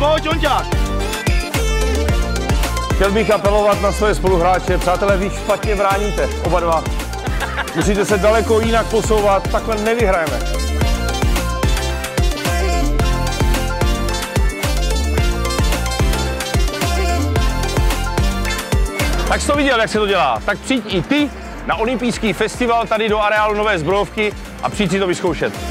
Pojď, Ondák! Chtěl bych apelovat na svoje spoluhráče. Přátelé, vy špatně bráníte, oba dva. Musíte se daleko jinak posouvat, takhle nevyhrajeme. Tak jsi to viděl, jak se to dělá. Tak přijď i ty na olympijský festival tady do areálu Nové Zbrojovky a přijď si to vyzkoušet.